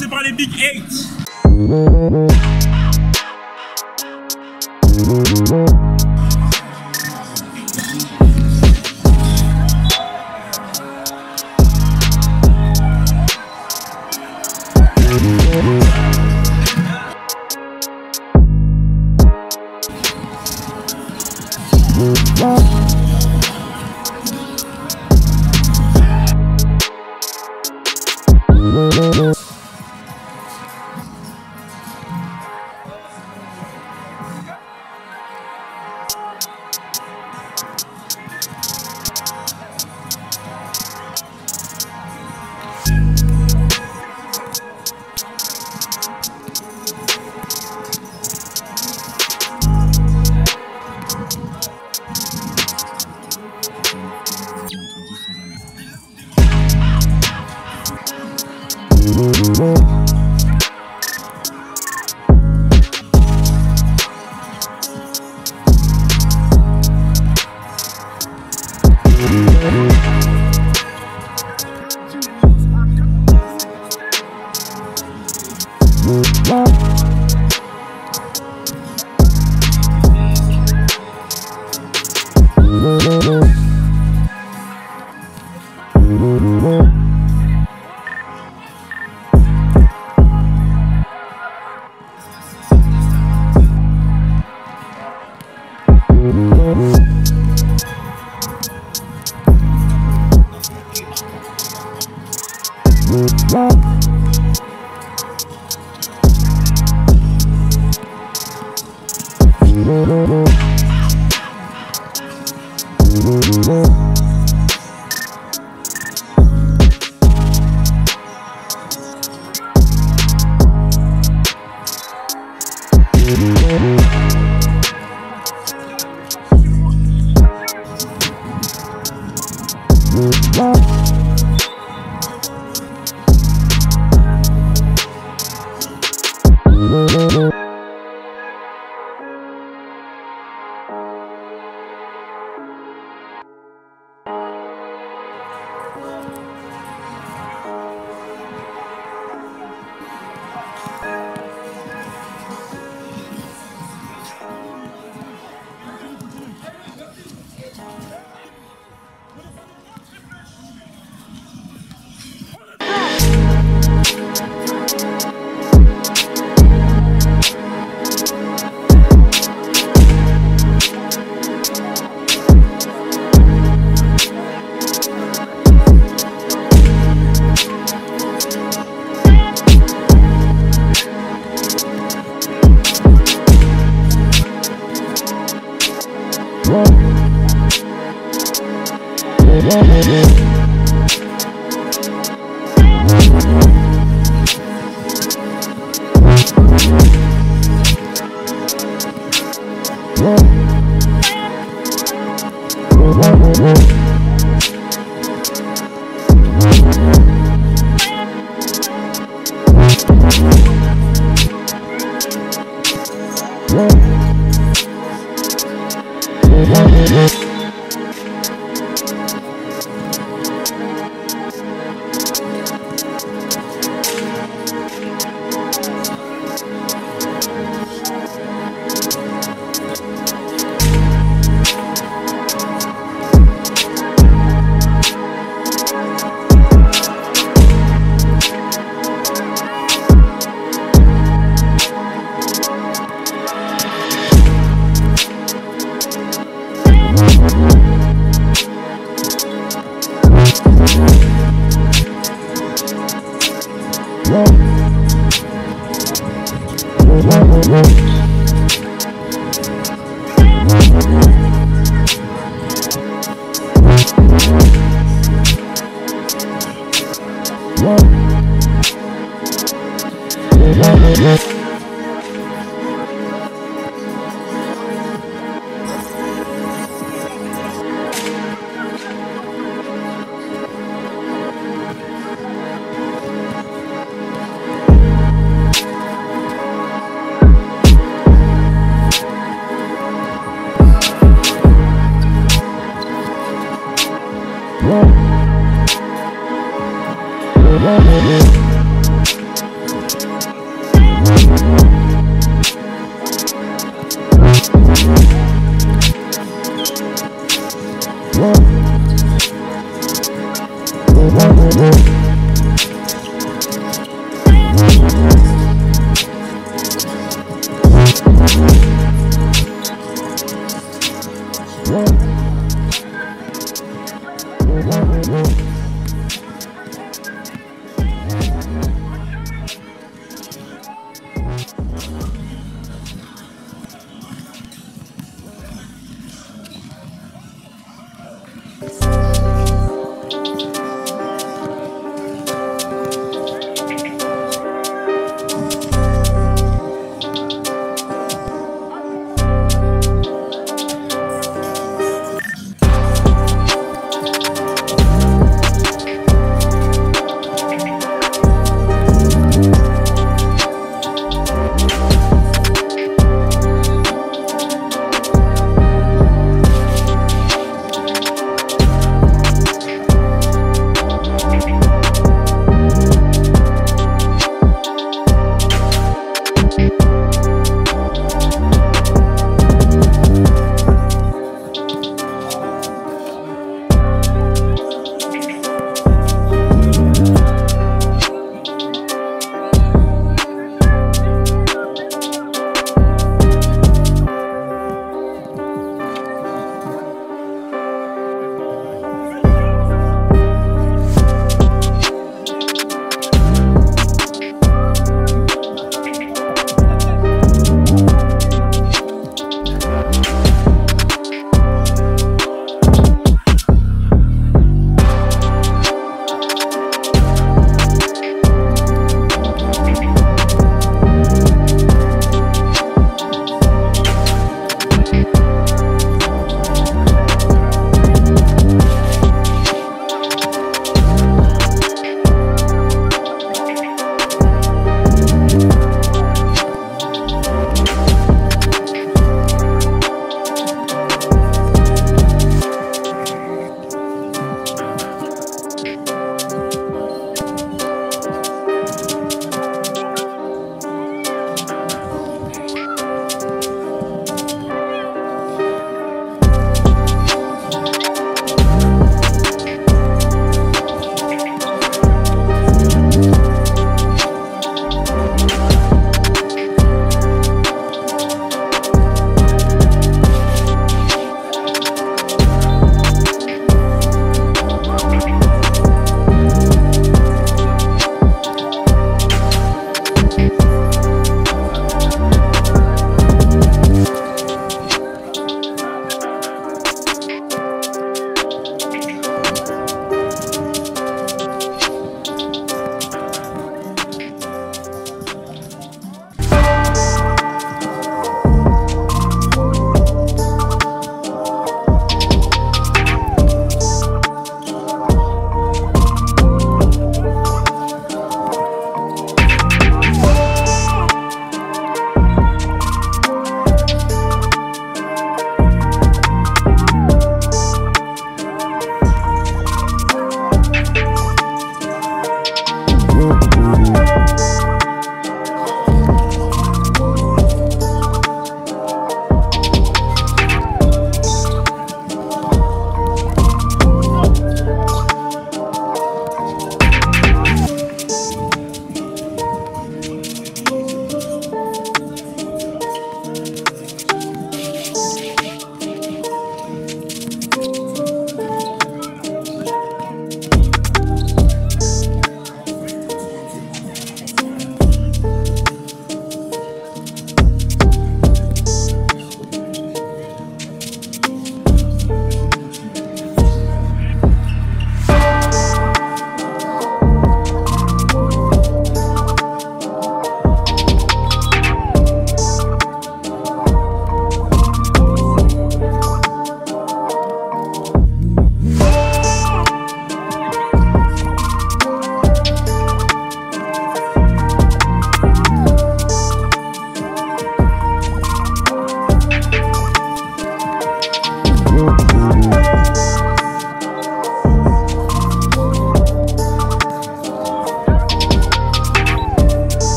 commencer par les Big 8.